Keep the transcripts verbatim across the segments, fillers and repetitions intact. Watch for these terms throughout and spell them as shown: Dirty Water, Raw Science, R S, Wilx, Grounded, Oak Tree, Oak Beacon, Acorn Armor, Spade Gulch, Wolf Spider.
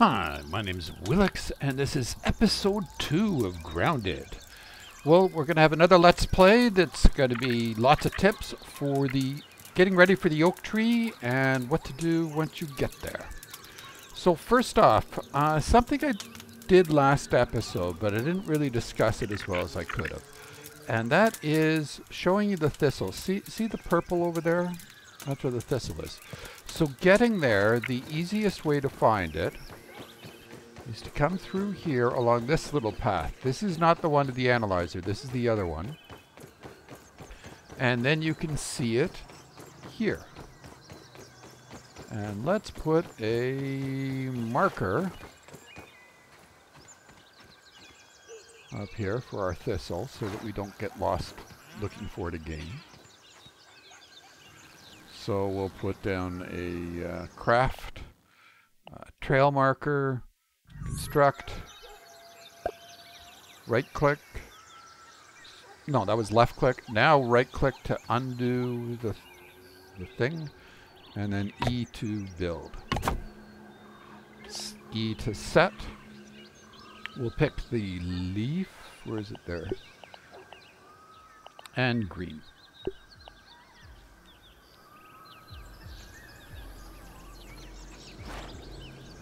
Hi, my name is Wilx, and this is episode two of Grounded. Well, we're going to have another Let's Play that's going to be lots of tips for the getting ready for the oak tree and what to do once you get there. So first off, uh, something I did last episode, but I didn't really discuss it as well as I could have. And that is showing you the thistle. See, see the purple over there? That's where the thistle is. So getting there, the easiest way to find it is to come through here along this little path. This is not the one to the analyzer. This is the other one. And then you can see it here. And let's put a marker up here for our thistle so that we don't get lost looking for it again. So we'll put down a uh, craft, uh, trail marker, construct, right click. No, that was left click. Now right click to undo the, the thing, and then E to build. E to set. We'll pick the leaf, where is it there? And green.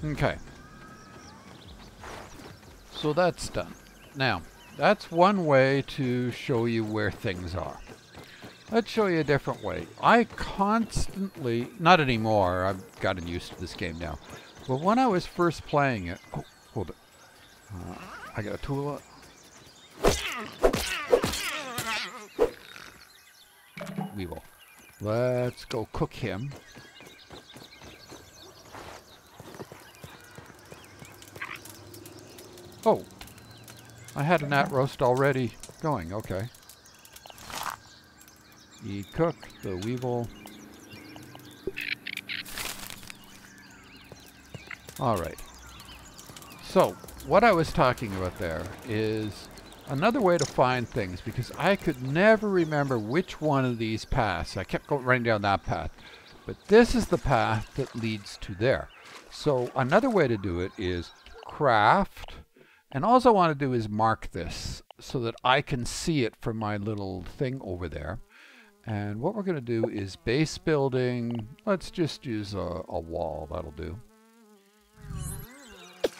Okay. So that's done. Now, that's one way to show you where things are. Let's show you a different way. I constantly, not anymore, I've gotten used to this game now, but when I was first playing it, oh, hold it. Uh, I got a tool up. We will. Let's go cook him. Oh, I had an at roast already going. Okay. You cook the weevil. All right. So, what I was talking about there is another way to find things, because I could never remember which one of these paths. I kept going running down that path, but this is the path that leads to there. So another way to do it is craft, and all I want to do is mark this so that I can see it from my little thing over there. And what we're going to do is base building. Let's just use a, a wall, that'll do.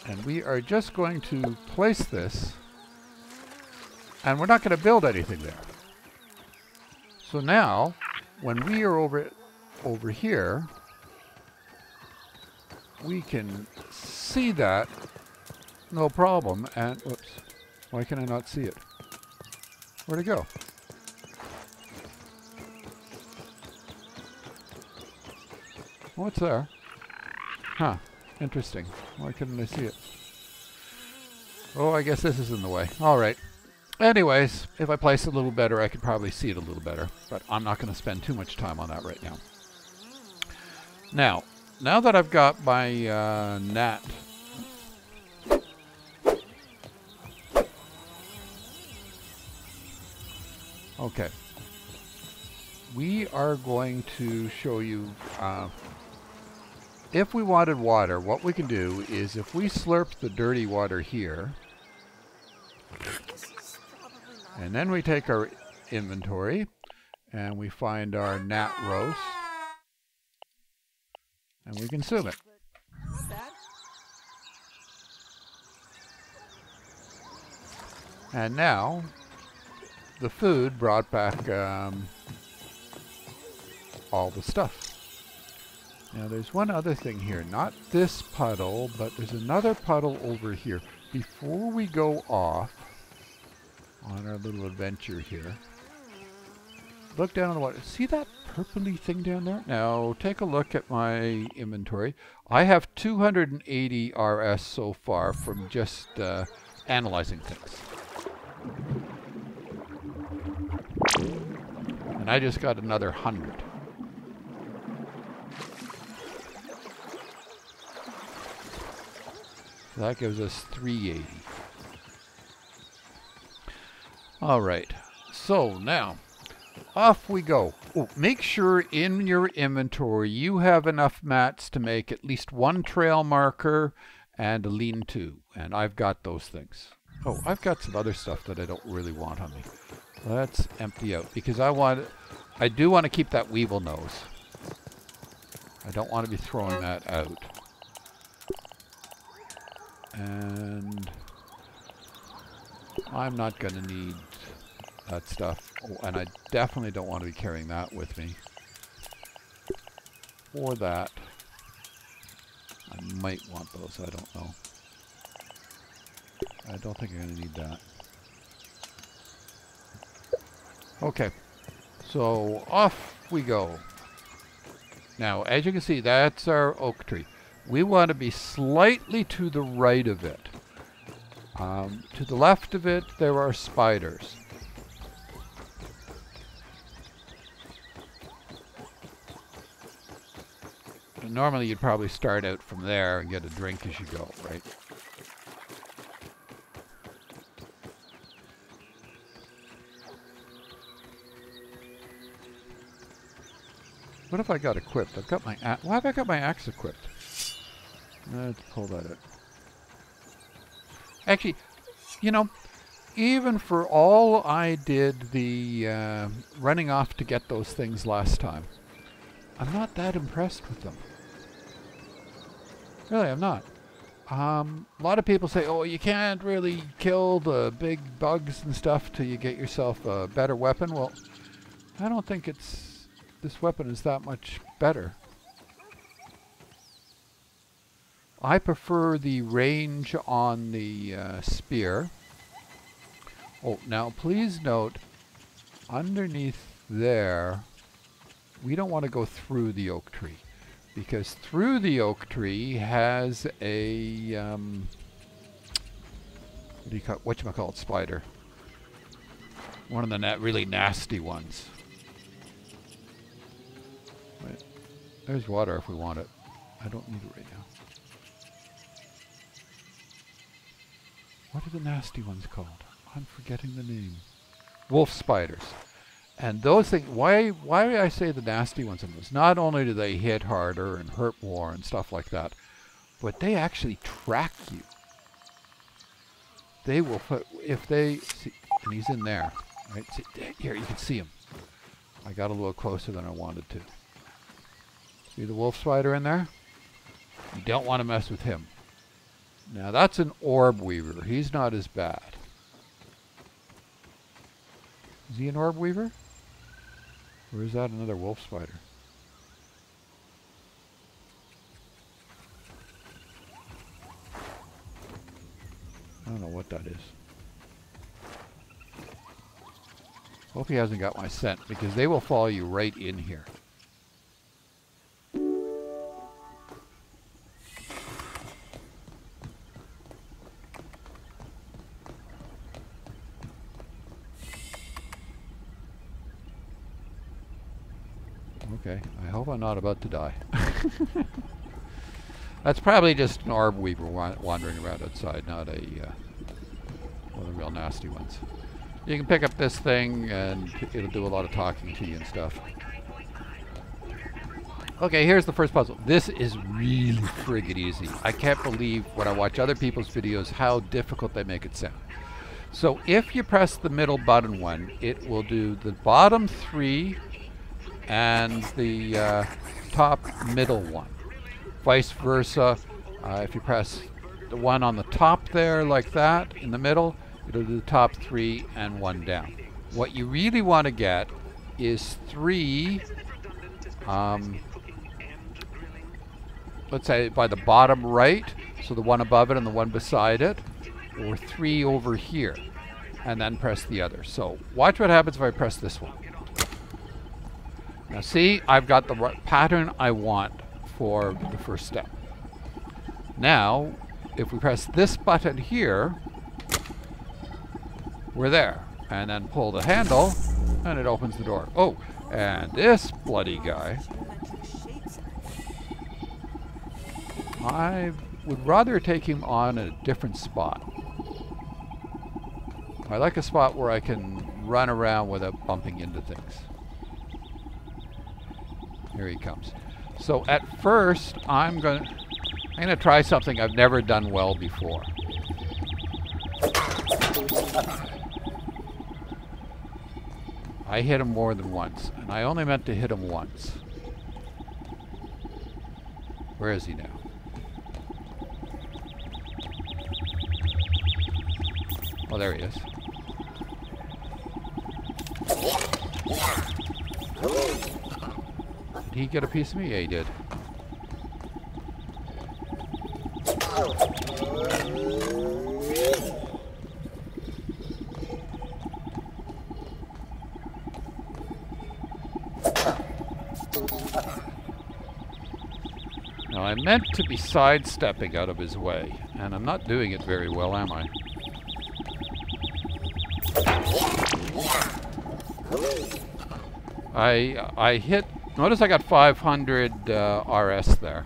And we are just going to place this, and we're not going to build anything there. So now, when we are over over here, we can see that, no problem, and, whoops, why can I not see it? Where'd it go? Oh, it's there. Huh. Interesting. Why couldn't I see it? Oh, I guess this is in the way. All right. Anyways, if I place it a little better, I could probably see it a little better. But I'm not going to spend too much time on that right now. Now, now that I've got my uh, gnat... Okay. We are going to show you... Uh, If we wanted water, what we can do is if we slurp the dirty water here, and then we take our inventory, and we find our gnat roast, and we consume it. And now, the food brought back um, all the stuff. Now there's one other thing here, not this puddle, but there's another puddle over here. Before we go off on our little adventure here, look down on the water. See that purpley thing down there? Now take a look at my inventory. I have two hundred eighty R S so far from just uh, analyzing things. And I just got another one hundred. That gives us three eighty. All right. So now, off we go. Oh, make sure in your inventory you have enough mats to make at least one trail marker and a lean-to, and I've got those things. Oh, I've got some other stuff that I don't really want on me. Let's empty out, because I want, I do want to keep that weevil nose. I don't want to be throwing that out. And I'm not going to need that stuff. Oh, and I definitely don't want to be carrying that with me. Or that. I might want those, I don't know. I don't think I'm going to need that. Okay, so off we go. Now, as you can see, that's our oak tree. We want to be slightly to the right of it. Um, to the left of it, there are spiders. And normally, you'd probably start out from there and get a drink as you go, right? What have I got equipped? I've got my axe. Why have I got my axe equipped? Let's pull that out. Actually, you know, even for all I did the uh, running off to get those things last time, I'm not that impressed with them. Really, I'm not. Um, a lot of people say, oh, you can't really kill the big bugs and stuff till you get yourself a better weapon. Well, I don't think it's... this weapon is that much better. I prefer the range on the uh, spear. Oh, now please note, underneath there, we don't want to go through the oak tree, because through the oak tree has a um, what do you call, whatchamacallit spider. One of the na really nasty ones. There's water if we want it. I don't need it right now. What are the nasty ones called? I'm forgetting the name. Wolf spiders. And those things, why why do I say the nasty ones in this? Not only do they hit harder and hurt more and stuff like that, but they actually track you. They will put, if they, see, and he's in there. Right? See, here, you can see him. I got a little closer than I wanted to. See the wolf spider in there? You don't want to mess with him. Now that's an orb weaver. He's not as bad. Is he an orb weaver? Or is that another wolf spider? I don't know what that is. Hope he hasn't got my scent, because they will follow you right in here. Okay, I hope I'm not about to die. That's probably just an orb weaver wa wandering around outside, not a uh, one of the real nasty ones. You can pick up this thing and it'll do a lot of talking to you and stuff. Okay, here's the first puzzle. This is really friggin' easy. I can't believe when I watch other people's videos how difficult they make it sound. So if you press the middle button one, it will do the bottom three and the uh, top middle one. Vice versa, uh, if you press the one on the top there like that, in the middle, it'll do the top three and one down. What you really want to get is three, um, let's say by the bottom right, so the one above it and the one beside it, or three over here, and then press the other. So watch what happens if I press this one. Now see, I've got the right pattern I want for the first step. Now, if we press this button here, we're there. And then pull the handle, and it opens the door. Oh, and this bloody guy. I would rather take him on at a different spot. I like a spot where I can run around without bumping into things. Here he comes. So at first, I'm going to... I'm gonna try something I've never done well before. I hit him more than once, and I only meant to hit him once. Where is he now? Oh, there he is. Did he get a piece of me? Yeah, he did. Now, I meant to be sidestepping out of his way, and I'm not doing it very well, am I? I I hit. Notice I got five hundred uh, R S there.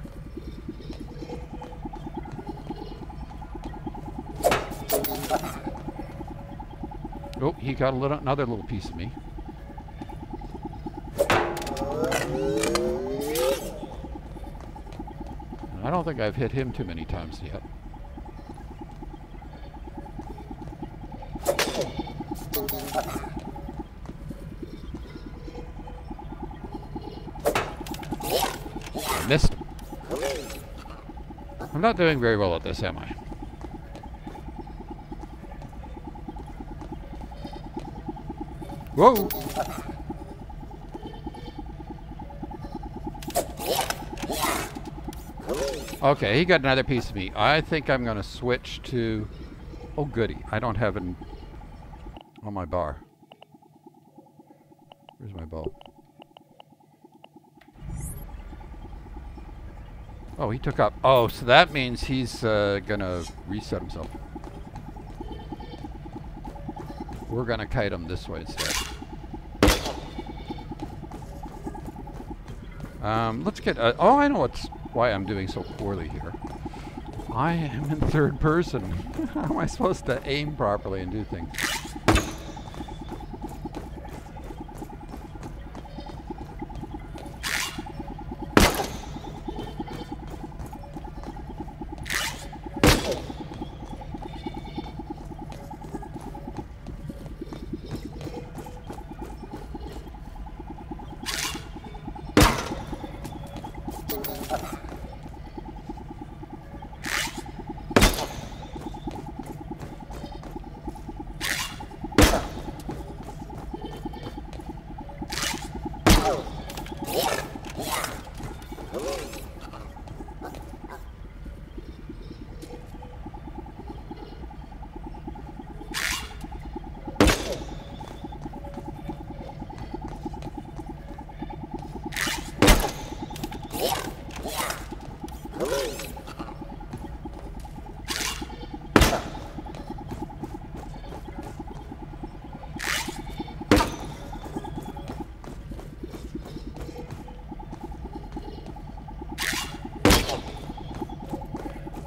Oh, he got a little, another little piece of me. And I don't think I've hit him too many times yet. Missed him. I'm not doing very well at this, am I? Whoa! Okay, he got another piece of me. I think I'm gonna switch to... Oh goody, I don't have it on my bar. Where's my bow? Oh, he took up. Oh, so that means he's uh, gonna reset himself. We're gonna kite him this way instead. Um, let's get. Uh, oh, I know what's why I'm doing so poorly here. I am in third person. How am I supposed to aim properly and do things?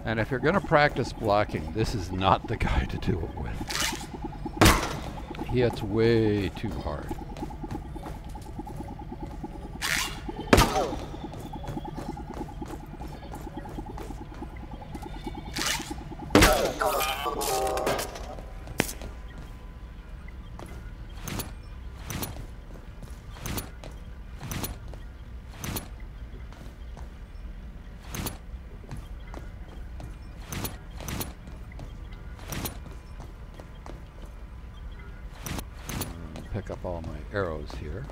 And if you're gonna practice blocking, this is not the guy to do it with. He hits way too hard. Pick up all my arrows here.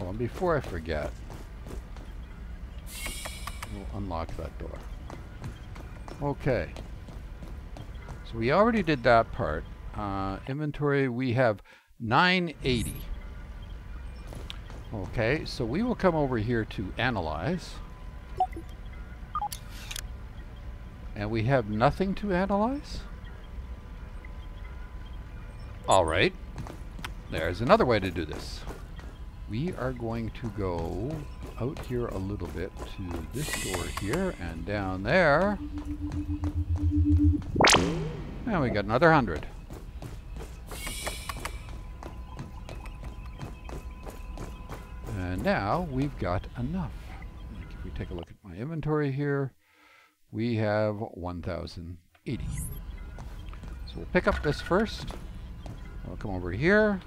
Oh, and before I forget, we'll unlock that door. Okay. So we already did that part. Uh, inventory, we have nine eighty. Okay, so we will come over here to analyze. And we have nothing to analyze? Alright. There's another way to do this. We are going to go out here a little bit to this door here and down there. Now we got another hundred. And now we've got enough. If we take a look at my inventory here, we have one thousand eighty. So we'll pick up this first. I'll come over here.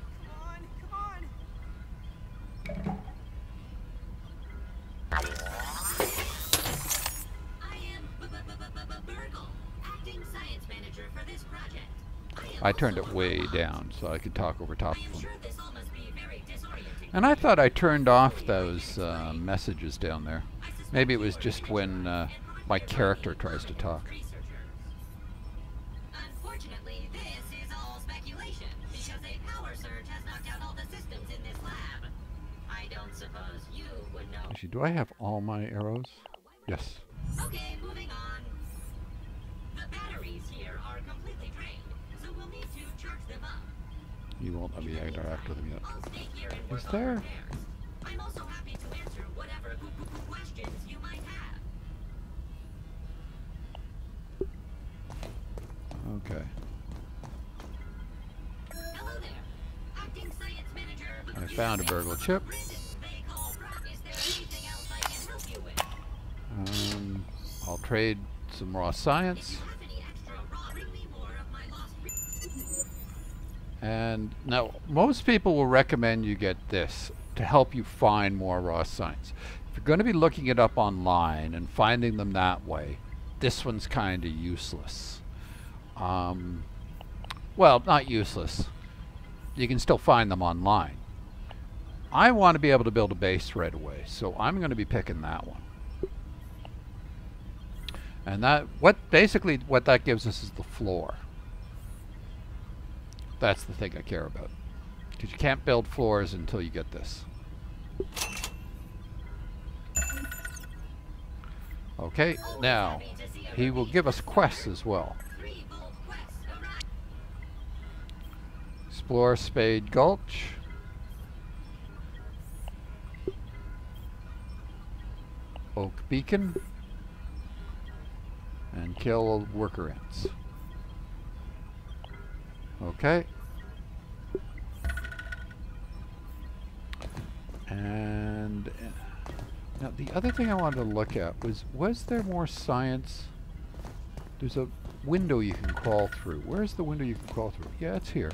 I turned it way down so I could talk over top of them. And I thought I turned off those uh, messages down there. Maybe it was just when uh, my character tries to talk. Unfortunately, this is all speculation because a power surge has knocked out all the systems in this lab. I don't suppose you would know. Actually, do I have all my arrows? Yes. Okay, moving on. The batteries here are completely drained. You won't let me interact with them yet. Is there? I'm also happy to answer whatever questions you might have. Okay. Hello there. Acting science manager. I found a burgle chip. Um, I'll trade some raw science. And now, most people will recommend you get this to help you find more raw science. If you're going to be looking it up online and finding them that way, this one's kind of useless. Um, well, not useless. You can still find them online. I want to be able to build a base right away, so I'm going to be picking that one. And that, what basically what that gives us is the floor. That's the thing I care about. Because you can't build floors until you get this. Okay, now he will give us quests as well. Explore Spade Gulch. Oak Beacon. And kill worker ants. Okay. And now the other thing I wanted to look at was, was there more science? There's a window you can crawl through. Where's the window you can crawl through? Yeah, it's here.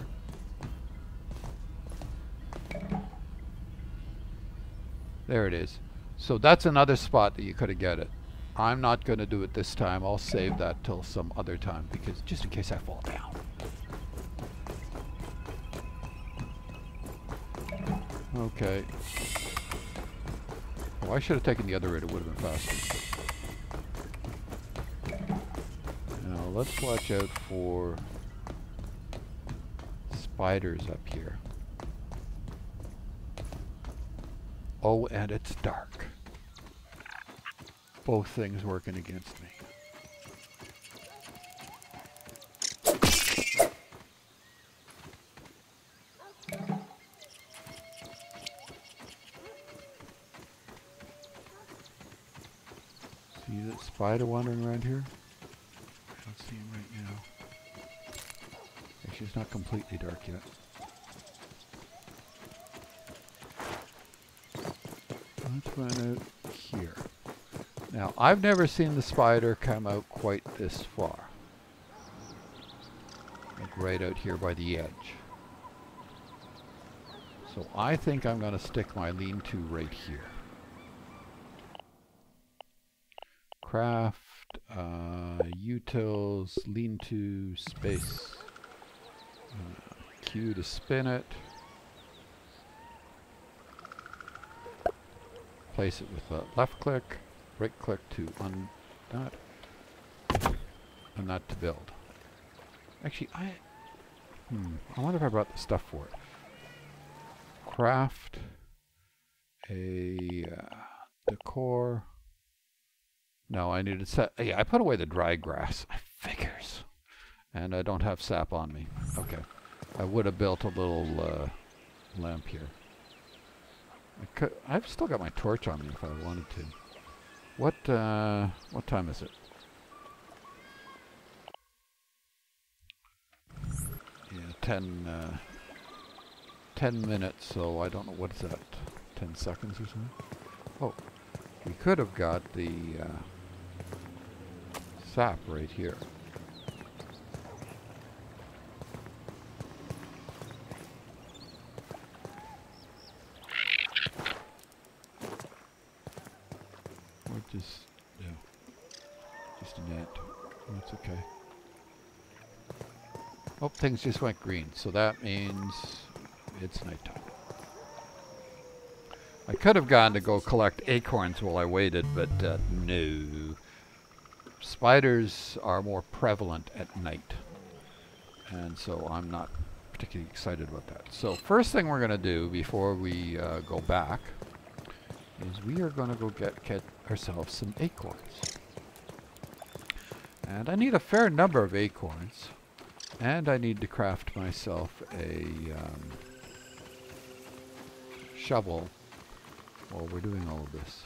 There it is. So that's another spot that you could have got it. I'm not going to do it this time. I'll save that till some other time, because just in case I fall down. Okay. Oh, I should have taken the other route. It would have been faster. Now, let's watch out for spiders up here. Oh, and it's dark. Both things working against me. Spider wandering around here? I don't see him right now. Actually, it's not completely dark yet. Let's run out here. Now, I've never seen the spider come out quite this far. Like right out here by the edge. So I think I'm going to stick my lean-to right here. Craft, uh, utils, lean to, space, uh, Q to spin it, place it with a left click, right click to un not, and not to build. Actually, I, hmm, I wonder if I brought the stuff for it. Craft, a uh, decor. No, I needed sap. Yeah, I put away the dry grass. Figures. And I don't have sap on me. Okay. I would have built a little uh, lamp here. I could, I've still got my torch on me if I wanted to. What, uh, what time is it? ten, uh, ten minutes, so I don't know what's that, ten seconds or something? Oh, we could have got the uh, sap right here. Or just, yeah, just an ant. That's okay. Oh, things just went green, so that means it's nighttime. I could have gone to go collect acorns while I waited, but uh, no. Spiders are more prevalent at night, and so I'm not particularly excited about that. So first thing we're going to do before we uh, go back is we are going to go get, get ourselves some acorns. And I need a fair number of acorns, and I need to craft myself a um, shovel while we're doing all of this.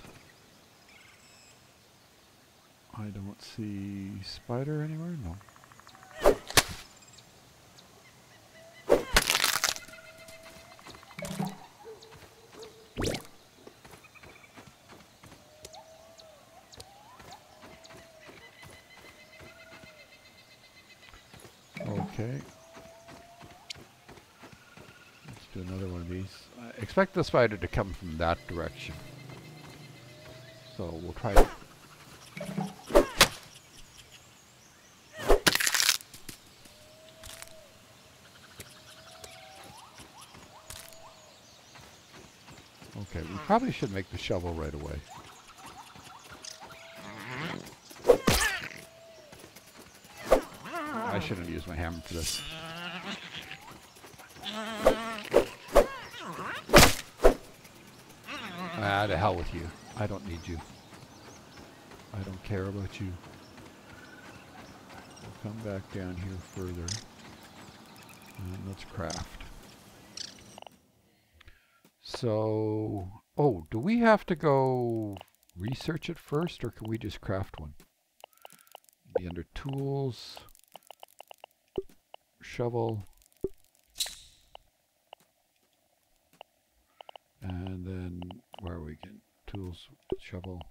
I don't see spider anywhere, no. Expect the spider to come from that direction. So we'll try to... Okay, we probably should make the shovel right away. I shouldn't use my hammer for this. Ah, to hell with you. I don't need you. I don't care about you. We'll come back down here further. And let's craft. So, oh, do we have to go research it first, or can we just craft one? Be under tools, shovel, and then where are we getting tools, shovel,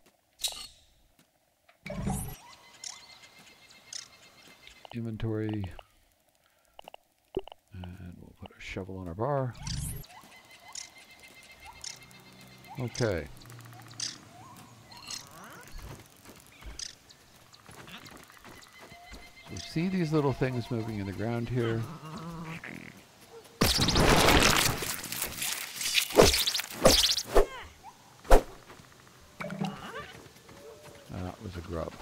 inventory, and we'll put a shovel on our bar. Okay. So see these little things moving in the ground here. Grub.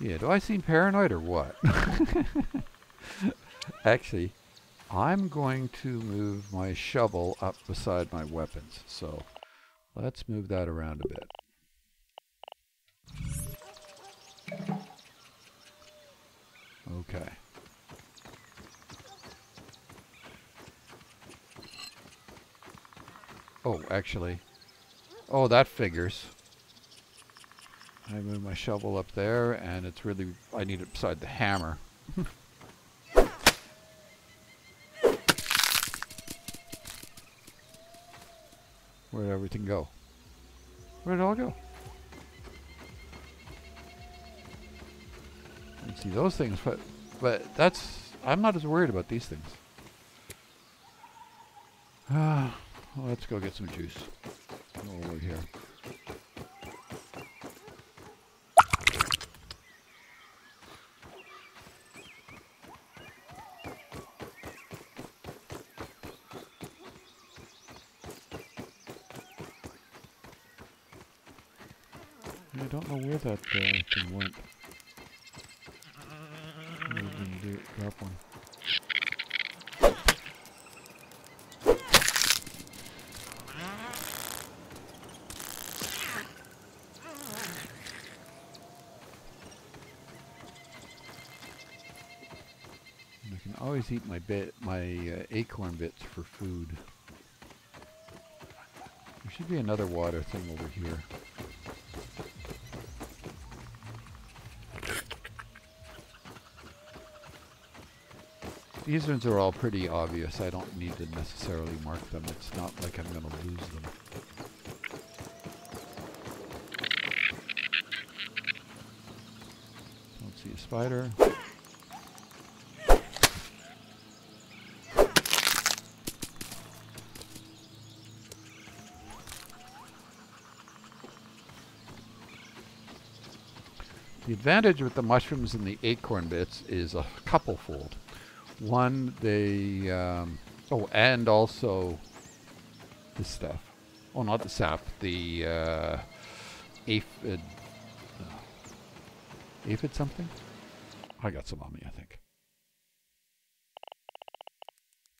Yeah, do I seem paranoid or what? Actually, I'm going to move my shovel up beside my weapons, so let's move that around a bit. Okay. Oh, actually. Oh, that figures. I move my shovel up there, and it's really... I need it beside the hammer. Where'd everything go? Where'd it all go? You see those things, but, but that's... I'm not as worried about these things. Ah... Well, let's go get some juice. Over here. I don't know where that uh, thing went. I didn't do it. Drop one. Always eat my bit, my uh, acorn bits for food. There should be another water thing over here. these ones are all pretty obvious. I don't need to necessarily mark them. It's not like I'm going to lose them. Don't see a spider. The advantage with the mushrooms and the acorn bits is a couple-fold. One, they, um, oh, and also this stuff. Oh, not the sap, the uh, aphid, uh, aphid something? I got some on me, I think.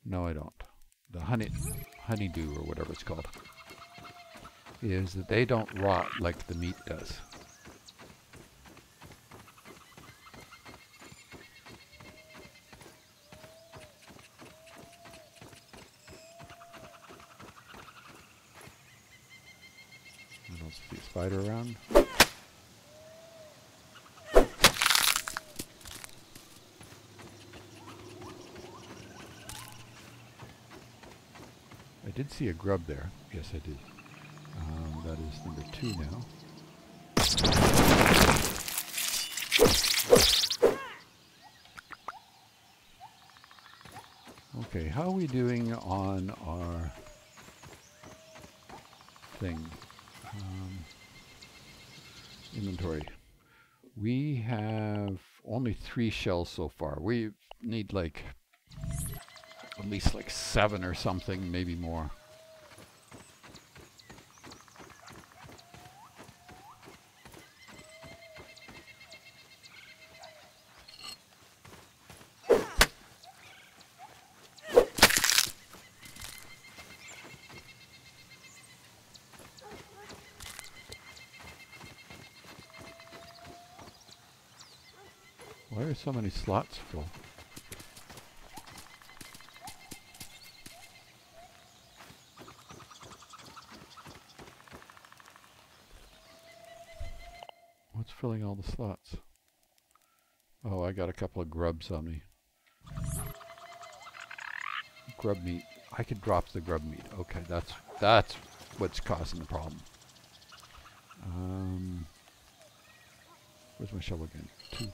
No, I don't. The honey, honeydew or whatever it's called, is that they don't rot like the meat does. Spider around. I did see a grub there. Yes, I did. Um, that is number two now. Okay, how are we doing on our thing? Um, Inventory. We have only three shells so far. We need like at least like seven or something, maybe more. Why are so many slots full? What's filling all the slots? Oh, I got a couple of grubs on me. Grub meat. I could drop the grub meat. Okay, that's that's what's causing the problem. Um, where's my shovel again? Two.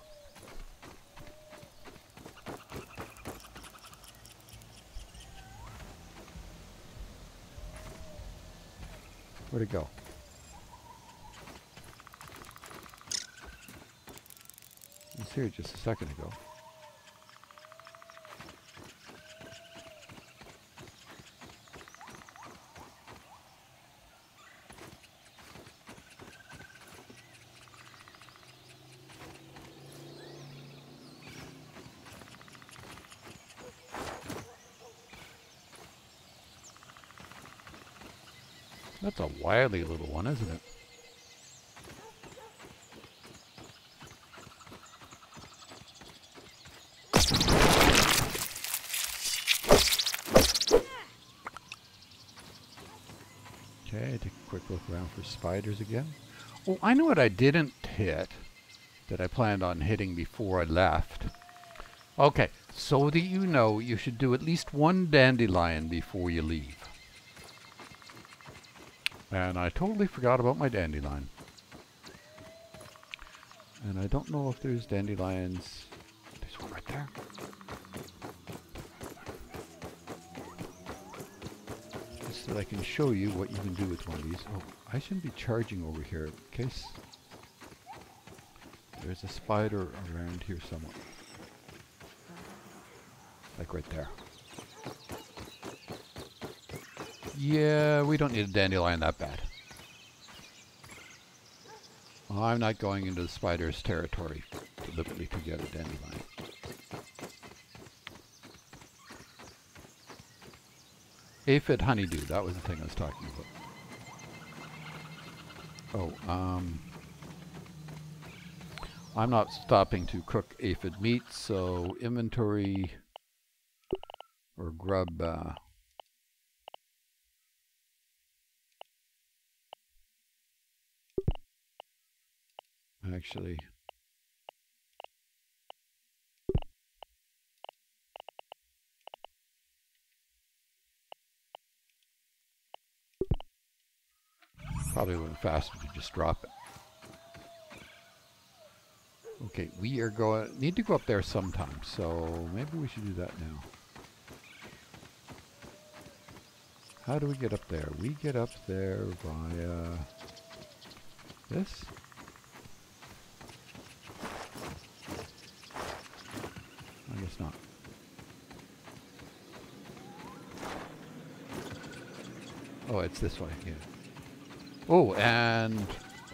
Where'd it go? It was here just a second ago. That's a wily little one, isn't it? Okay, take a quick look around for spiders again. Oh, I know what I didn't hit that I planned on hitting before I left. Okay, so that you know, you should do at least one dandelion before you leave. And I totally forgot about my dandelion. And I don't know if there's dandelions. There's one right there. Just so that I can show you what you can do with one of these. Oh, I shouldn't be charging over here in case there's a spider around here somewhere. Like right there. Yeah, we don't need a dandelion that bad. I'm not going into the spider's territory deliberately to get a dandelion. Aphid honeydew, that was the thing I was talking about. Oh, um... I'm not stopping to cook aphid meat, so inventory or grub... Uh, Actually, Probably would have faster to just drop it. Okay, we are going need to go up there sometime, so maybe we should do that now. How do we get up there? We get up there via this. I guess not. Oh, it's this way, yeah. Oh, and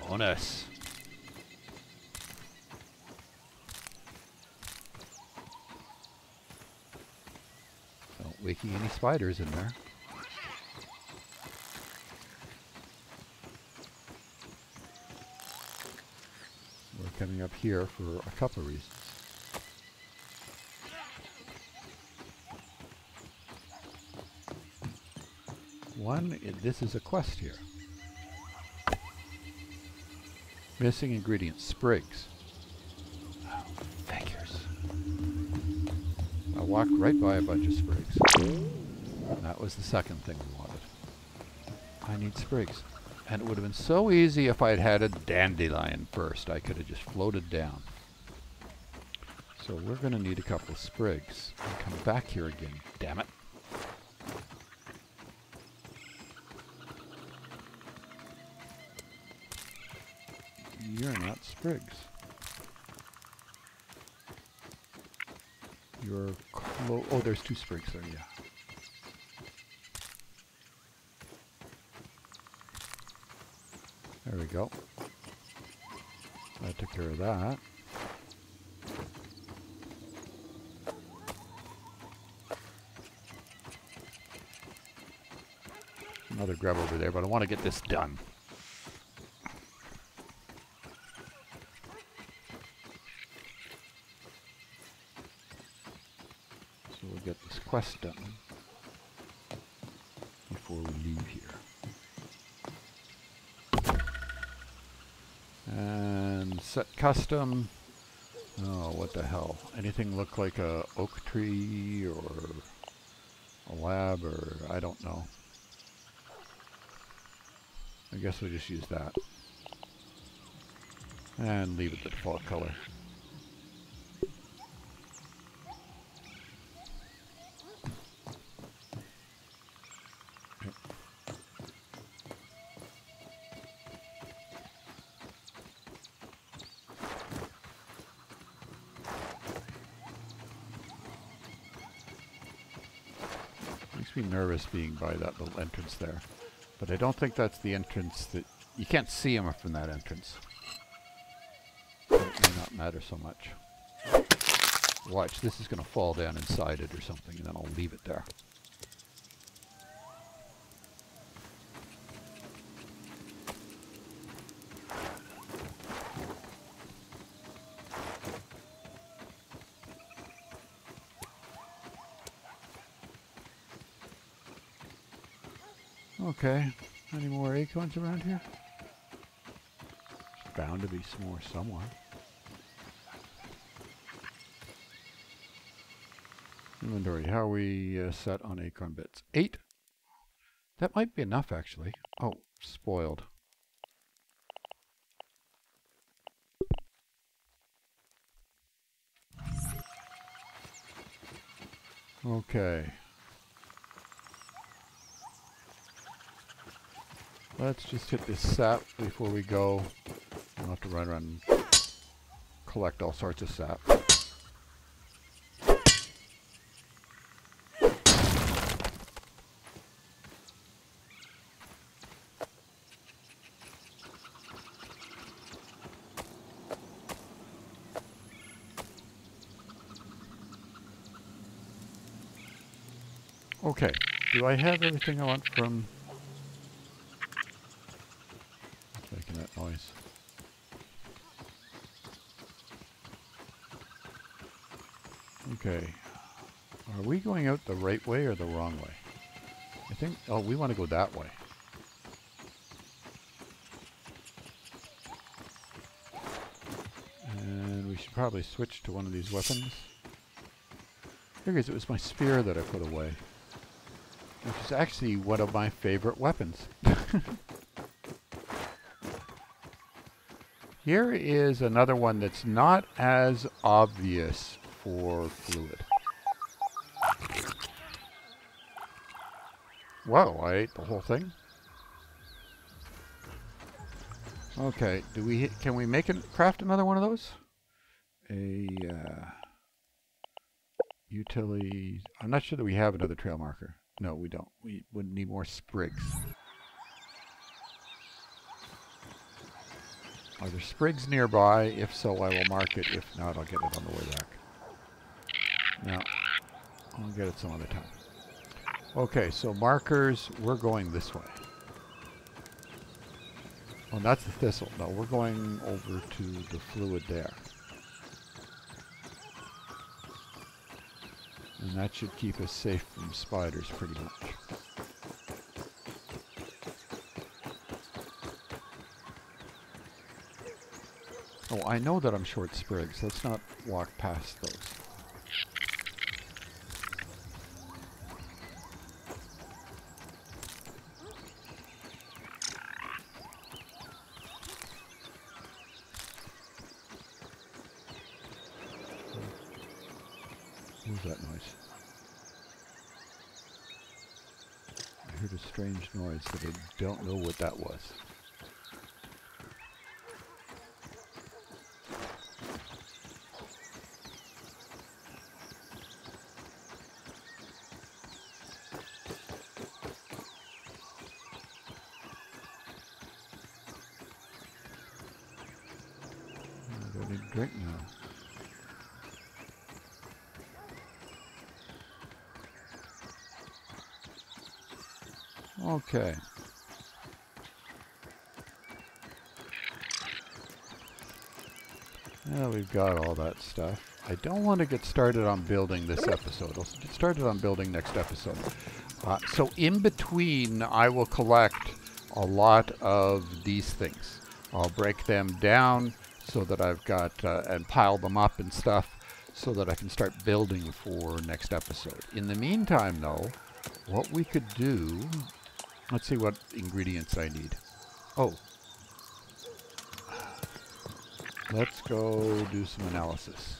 bonus. Don't wake any spiders in there. We're coming up here for a couple of reasons. One, this is a quest here. Missing ingredients, sprigs. Oh, figures. I walked right by a bunch of sprigs. And that was the second thing we wanted. I need sprigs. And it would have been so easy if I had had a dandelion first. I could have just floated down. So we're going to need a couple of sprigs. And come back here again, damn it. You're not sprigs. You're clo- oh, there's two sprigs there, yeah. There we go. That took care of that. Another grub over there, but I want to get this done. Get this quest done before we leave here. And set custom. Oh, what the hell? Anything look like a oak tree or a lab or I don't know. I guess we'll just use that. And leave it the default color. Be nervous being by that little entrance there, but I don't think that's the entrance that you can't see him from that entrance. It may not matter so much. Watch, this is going to fall down inside it or something, and then I'll leave it there. Okay, any more acorns around here? There's bound to be some more somewhere. Inventory, how are we uh, set on acorn bits? Eight? That might be enough, actually. Oh, spoiled. Okay. Let's just hit this sap before we go. We'll have to run around and collect all sorts of sap. Okay, do I have everything I want from... Okay, are we going out the right way or the wrong way? I think, oh, we want to go that way. And we should probably switch to one of these weapons. I figures it was my spear that I put away, which is actually one of my favorite weapons. Here is another one that's not as obvious for fluid. Whoa, I ate the whole thing. Okay, do we can we make and craft another one of those? A uh, utility. I'm not sure that we have another trail marker. No, we don't. We would need more sprigs. Are there sprigs nearby? If so, I will mark it. If not, I'll get it on the way back. No, I'll get it some other time. Okay, so markers, we're going this way. Oh, that's the thistle. No, we're going over to the fluid there. And that should keep us safe from spiders pretty much. Oh, I know that I'm short sprigs. Let's not walk past those. What was that noise? I heard a strange noise that I don't know what that was. Okay. Now we've got all that stuff. I don't want to get started on building this episode. I'll get started on building next episode. Uh, so in between, I will collect a lot of these things. I'll break them down so that I've got, uh, and pile them up and stuff so that I can start building for next episode. In the meantime, though, what we could do... Let's see what ingredients I need. Oh. Let's go do some analysis.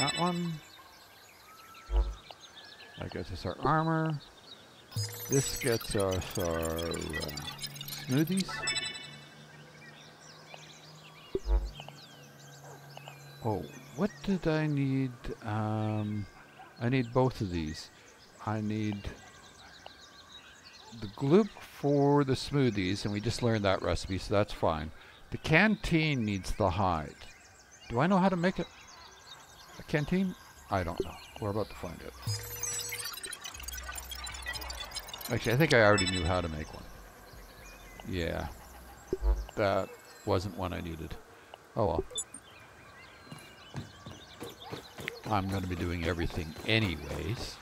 That one. That gets us our armor. This gets us our uh, smoothies. Oh, what did I need? Um, I need both of these. I need the gloop for the smoothies, and we just learned that recipe, so that's fine. The canteen needs the hide. Do I know how to make it? A canteen? I don't know. We're about to find it. Actually, I think I already knew how to make one. Yeah. That wasn't one I needed. Oh well. I'm going to be doing everything anyways.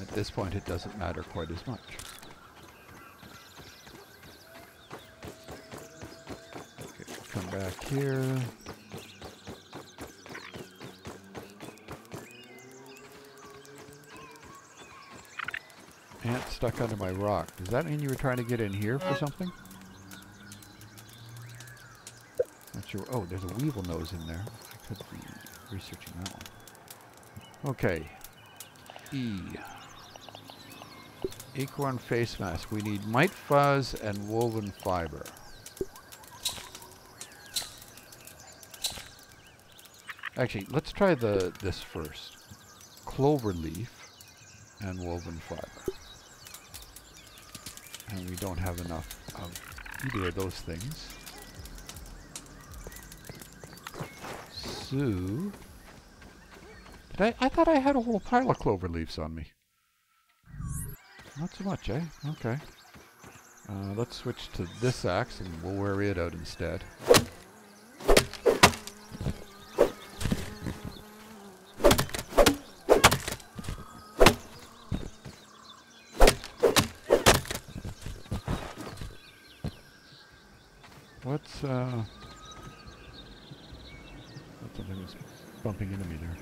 At this point, it doesn't matter quite as much. Okay, come back here. Ant stuck under my rock. Does that mean you were trying to get in here for something? Not sure. Oh, there's a weevil nose in there. I could be researching that one. Okay. E. Acorn face mask. We need mite fuzz and woven fiber. Actually, let's try the this first. Clover leaf and woven fiber. And we don't have enough of either of those things. So... Did I, I thought I had a whole pile of clover leaves on me. Not so much, eh? Okay. Uh, let's switch to this axe and we'll wear it out instead. What's, uh... something was bumping into me there.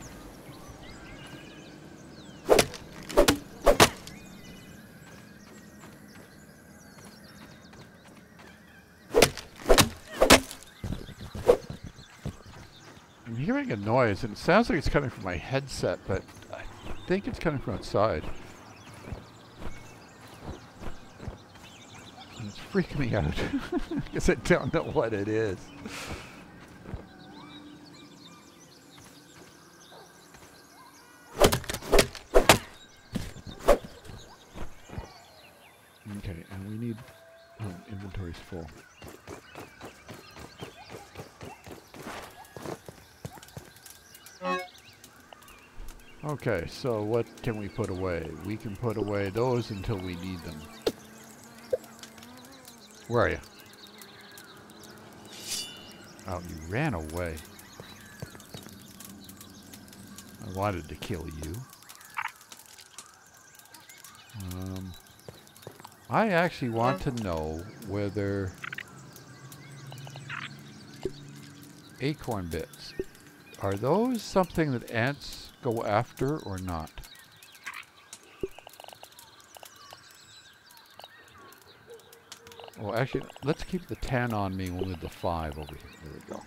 I'm hearing a noise, and it sounds like it's coming from my headset, but I think it's coming from outside. And it's freaking me out. I guess I don't know what it is. Okay, and we need um, inventory's full. Okay, so what can we put away? We can put away those until we need them. Where are you? Oh, you ran away. I wanted to kill you. Um... I actually want to know whether acorn bits, are those something that ants go after or not? Well, actually, let's keep the ten on me. We'll need the five over here. There we go.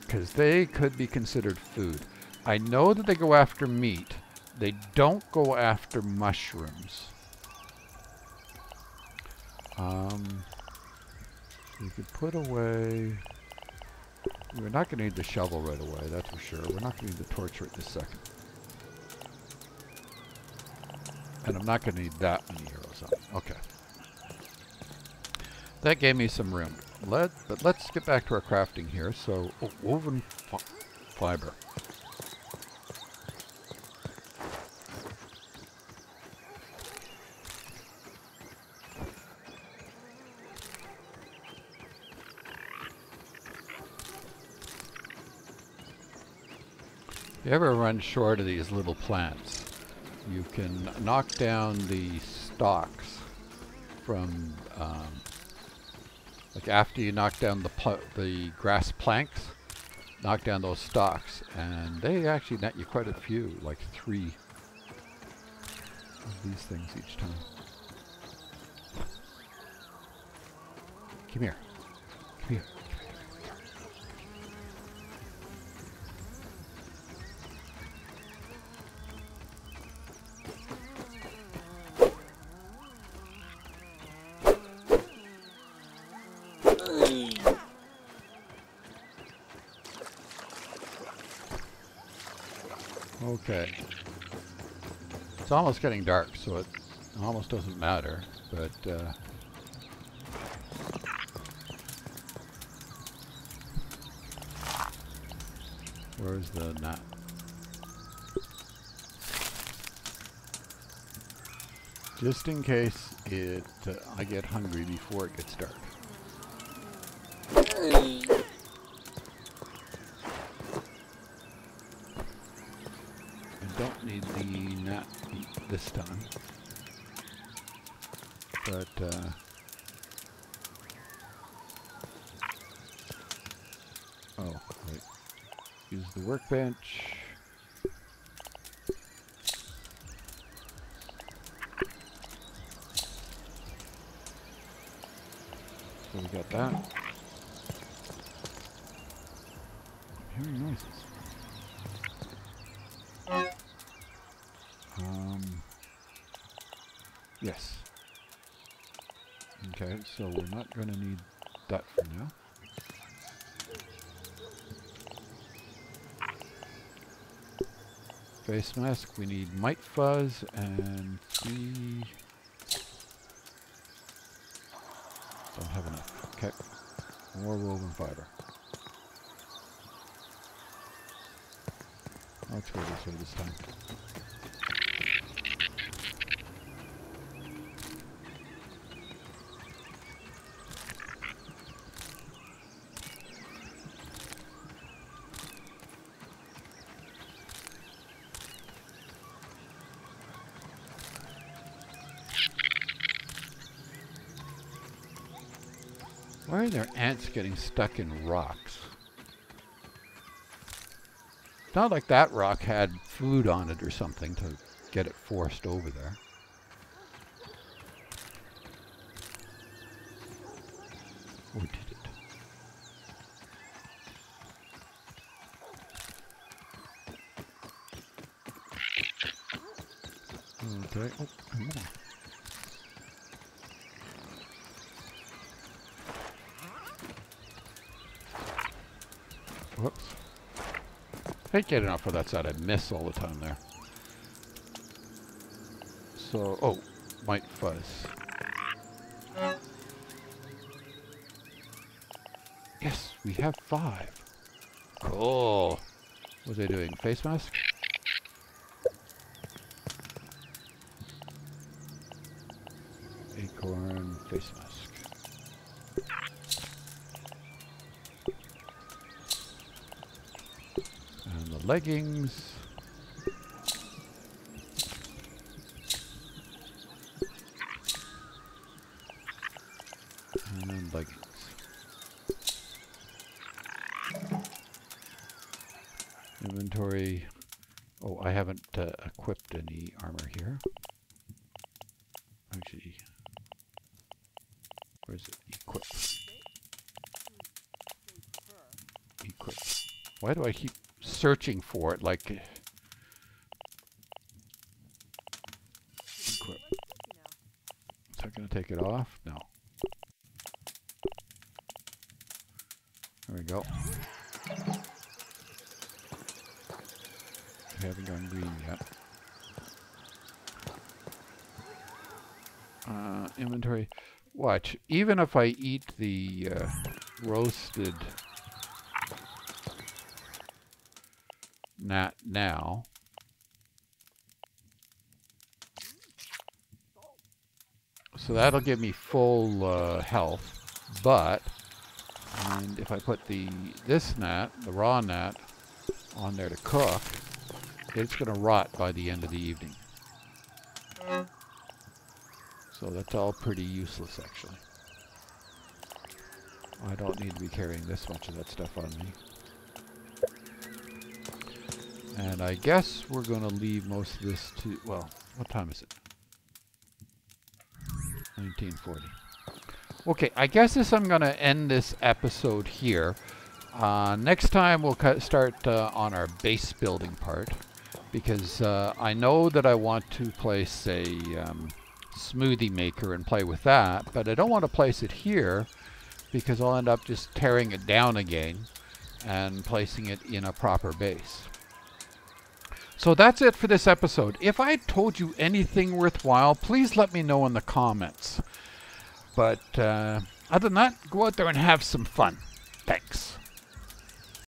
Because they could be considered food. I know that they go after meat. They don't go after mushrooms. Um, we could put away, we're not going to need the shovel right away, that's for sure. We're not going to need the torch right this second. And I'm not going to need that many heroes on it. Okay. That gave me some room. Let, but let's get back to our crafting here. So, oh, woven fi fiber. If you ever run short of these little plants, you can knock down the stalks from, um, like after you knock down the pl the grass planks, knock down those stalks, and they actually net you quite a few, like three of these things each time. Come here. Come here. Okay, it's almost getting dark, so it almost doesn't matter, but uh, where's the nut? Just in case it, uh, I get hungry before it gets dark. This time, but uh, oh, wait. Use the workbench. So we got that. I'm hearing noises. Yes. Okay, so we're not going to need that for now. Face mask, we need mite fuzz and three. Don't have enough. Okay. More woven fiber. Let's go this way this time. Why are there ants getting stuck in rocks? It's not like that rock had food on it or something to get it forced over there. Or did it? Okay. Oh, come on. Whoops. I hate getting off of that side. I miss all the time there. So, oh, white fuzz. Yes, we have five. Cool. What are they doing? Face mask? Acorn face mask. And the leggings. And leggings. Inventory. Oh, I haven't uh, equipped any armor here. Actually, where's it? Equip. Equip. Why do I keep searching for it? Like uh, equip. Is that going to take it off? No. There we go. I haven't gone green yet. Uh, inventory. Watch. Even if I eat the uh, roasted gnat now, so that'll give me full uh, health. But, and if I put the this gnat, the raw gnat, on there to cook, it's going to rot by the end of the evening. Mm. So that's all pretty useless, actually. I don't need to be carrying this much of that stuff on me. And I guess we're going to leave most of this to... Well, what time is it? nineteen forty. Okay, I guess this, I'm going to end this episode here. Uh, next time we'll start uh, on our base building part, because uh, I know that I want to place a um, smoothie maker and play with that, but I don't want to place it here because I'll end up just tearing it down again and placing it in a proper base. So that's it for this episode. If I told you anything worthwhile, please let me know in the comments. But uh, other than that, go out there and have some fun. Thanks.